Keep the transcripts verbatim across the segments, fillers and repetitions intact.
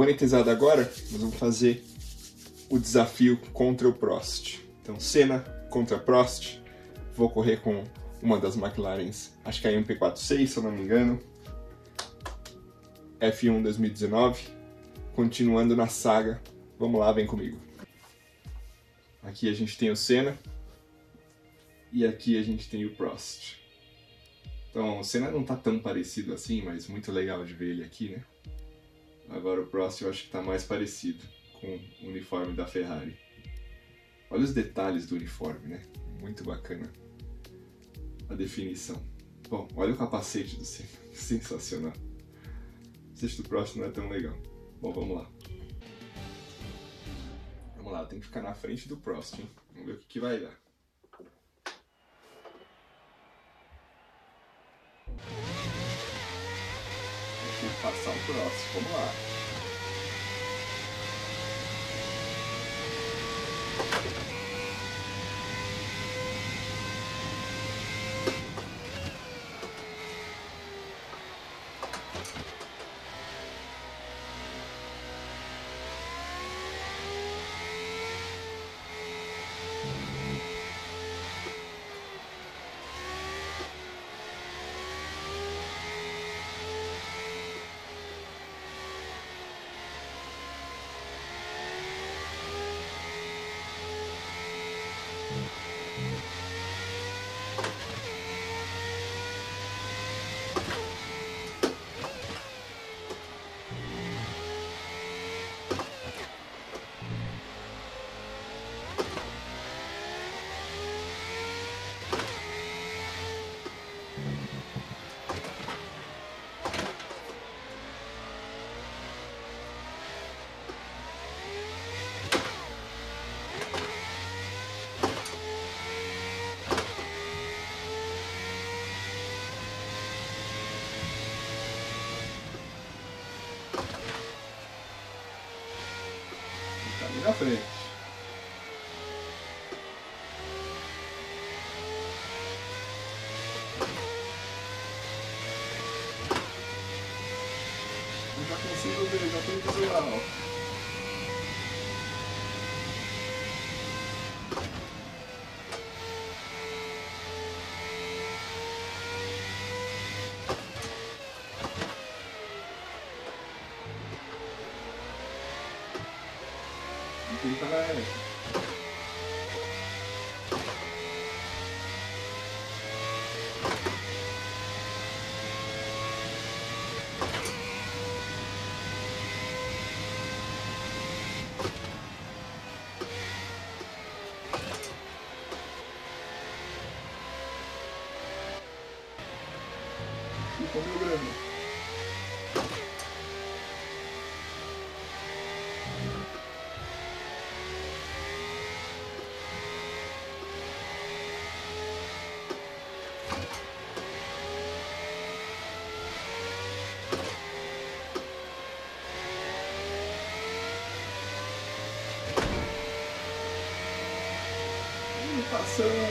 monetizado agora, nós vamos fazer o desafio contra o Prost. Então, Senna contra Prost. Vou correr com uma das McLarens, acho que é a M P quatro seis, se eu não me engano. F um dois mil e dezenove. Continuando na saga. Vamos lá, vem comigo. Aqui a gente tem o Senna. E aqui a gente tem o Prost. Então, o Senna não tá tão parecido assim, mas muito legal de ver ele aqui, né? Agora o Prost eu acho que tá mais parecido com o uniforme da Ferrari. Olha os detalhes do uniforme, né? Muito bacana a definição. Bom, olha o capacete do Senna. Sensacional. O sexto do Prost não é tão legal. Bom, vamos lá. Vamos lá, tem que ficar na frente do Prost, hein? Vamos ver o que, que vai dar. Tem que passar o Prost, vamos lá. Na frente. Eu já consigo ver, já tenho visual. Ficou meio grande. Passamos!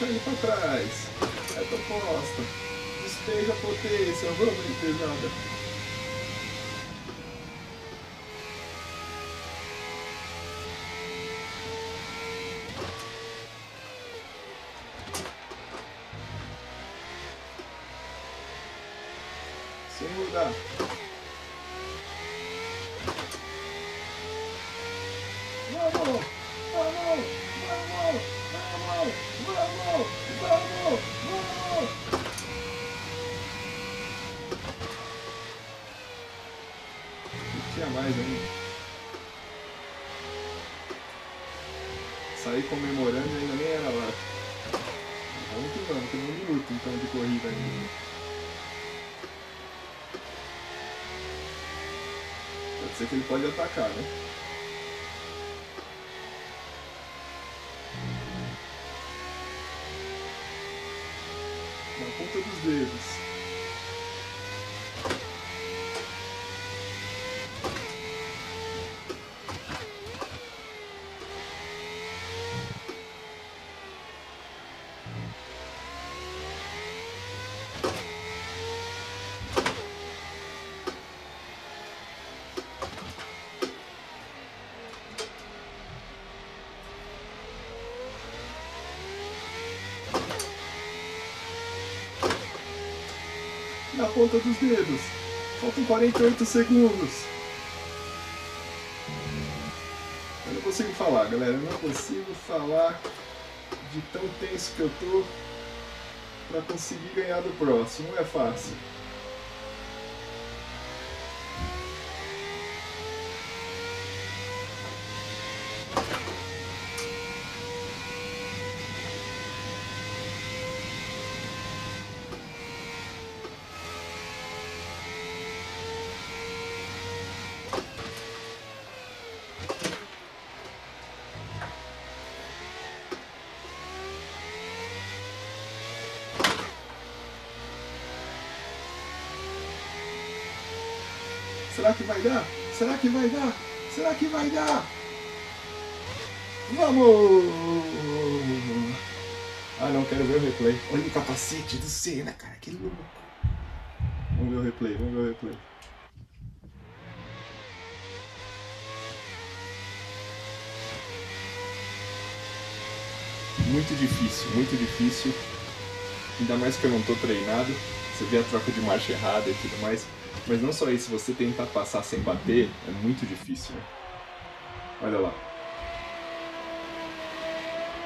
Deixa ele pra trás, é proposta, despeja a potência, vamos despejada. Sem mudar. Vamos, vamos, vamos. Vamos! Vamos! Vamos! Vamos! Não tinha mais ainda. saí comemorando e ainda nem era lá. Vamos que vamos, tem um minuto então de corrida ainda. Pode ser que ele pode atacar, né? Na ponta dos dedos. Na ponta dos dedos. Faltam quarenta e oito segundos. Eu não consigo falar, galera. Eu não consigo falar de tão tenso que eu tô pra conseguir ganhar do próximo. Não é fácil. Será que vai dar? Será que vai dar? Será que vai dar? Vamos! Ah não, quero ver o replay. Olha o capacete do Senna, cara, que louco. Vamos ver o replay, vamos ver o replay. Muito difícil, muito difícil. Ainda mais que eu não tô treinado. Você vê a troca de marcha errada e tudo mais. Mas não só isso, você tentar passar sem bater é muito difícil, né? Olha lá.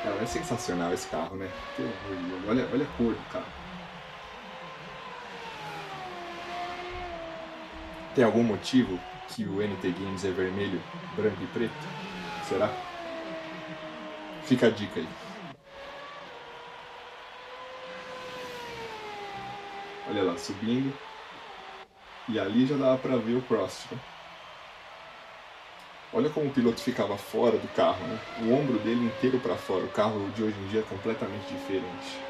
Cara, é sensacional esse carro, né? Pelo amor de Deus. Olha, olha a cor do carro. Tem algum motivo que o N T Games é vermelho, branco e preto? Será? Fica a dica aí. Olha lá, subindo. E ali já dava pra ver o Prost. Né? Olha como o piloto ficava fora do carro, né? O ombro dele inteiro pra fora. O carro de hoje em dia é completamente diferente.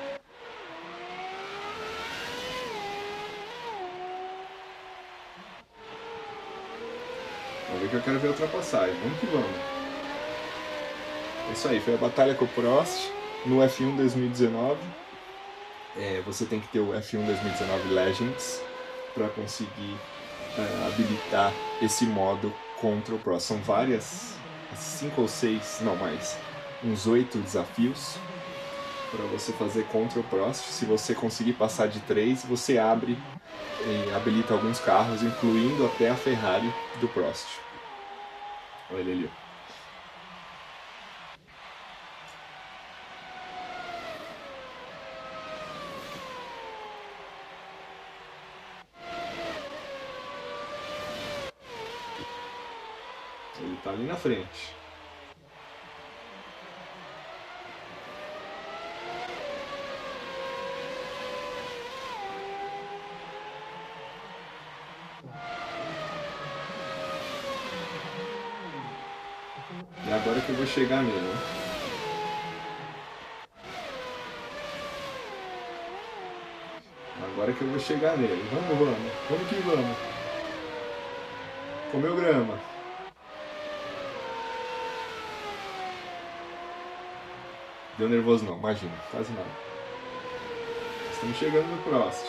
Vamos ver que eu quero ver a ultrapassagem. Vamos que vamos. É isso aí, foi a batalha com o Prost no F um dois mil e dezenove. É, você tem que ter o F um dois mil e dezenove Legends para conseguir uh, habilitar esse modo contra o Prost. São várias, cinco ou seis, não mais, uns oito desafios para você fazer contra o Prost. Se você conseguir passar de três, você abre e habilita alguns carros, incluindo até a Ferrari do Prost. Olha ele ali. Ele tá ali na frente. E agora que eu vou chegar nele, né? Agora que eu vou chegar nele. Vamos, vamos. Vamos que vamos. Comeu grama. Deu nervoso não, imagina, quase nada. Estamos chegando no Prost.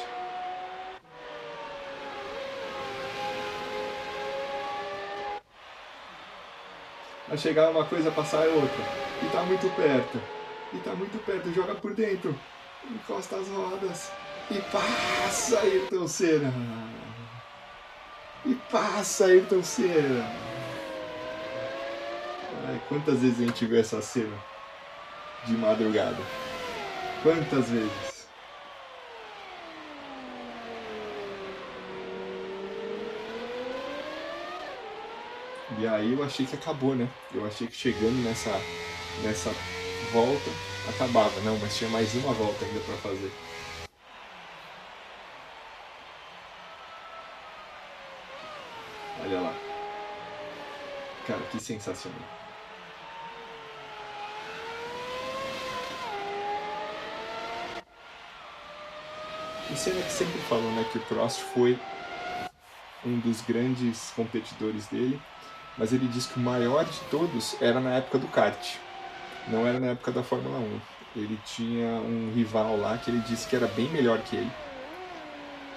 Vai chegar uma coisa, passar é outra. E tá muito perto. E tá muito perto, joga por dentro. Encosta as rodas. E passa, Ayrton Senna. E passa, Ayrton Senna. Ai, quantas vezes a gente viu essa cena? De madrugada. Quantas vezes? E aí eu achei que acabou, né? Eu achei que chegando nessa nessa volta acabava, não, mas tinha mais uma volta ainda para fazer. Olha lá, cara, que sensacional. O Senna que sempre falou, né, que o Prost foi um dos grandes competidores dele, mas ele disse que o maior de todos era na época do kart, não era na época da Fórmula um. Ele tinha um rival lá que ele disse que era bem melhor que ele,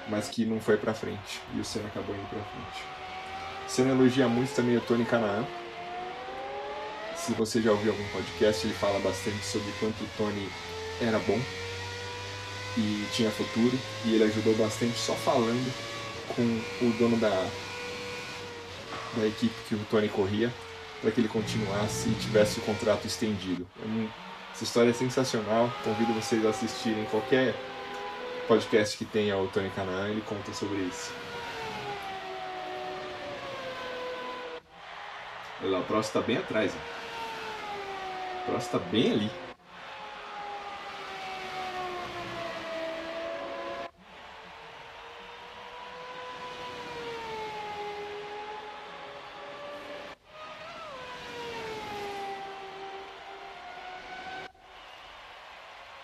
mas que não foi pra frente, e o Senna acabou indo pra frente. O Senna elogia muito também o Tony Kanaan. Se você já ouviu algum podcast, ele fala bastante sobre quanto o Tony era bom e tinha futuro, e ele ajudou bastante só falando com o dono da, da equipe que o Tony corria, para que ele continuasse e tivesse o contrato estendido. Essa história é sensacional, convido vocês a assistirem qualquer podcast que tenha o Tony Kanaan, ele conta sobre isso. Olha lá, o Prost está bem atrás, ó. O Prost está bem ali.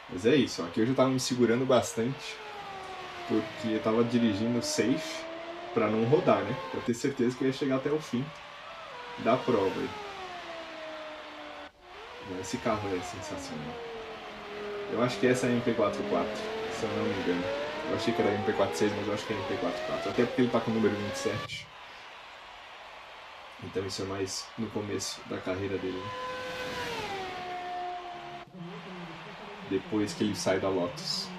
Mas é isso, ó. Aqui eu já estava me segurando bastante, porque eu estava dirigindo safe para não rodar, né? Para ter certeza que eu ia chegar até o fim da prova. Esse carro é sensacional. Eu acho que essa é a M P quatro quatro, se eu não me engano. Eu achei que era a M P quatro seis, mas eu acho que é a M P quatro quatro, até porque ele tá com o número vinte e sete. Então isso é mais no começo da carreira dele, né? Depois que ele sai da Lotus.